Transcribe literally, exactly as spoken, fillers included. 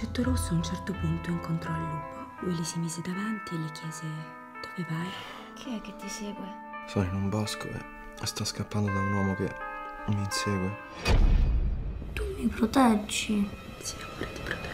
L'accetto rosso a un certo punto incontrò il lupo. Willy si mise davanti e gli chiese dove vai. Chi è che ti segue? Sono in un bosco e sto scappando da un uomo che mi insegue. Tu mi proteggi? Sì, amore, ti proteggo.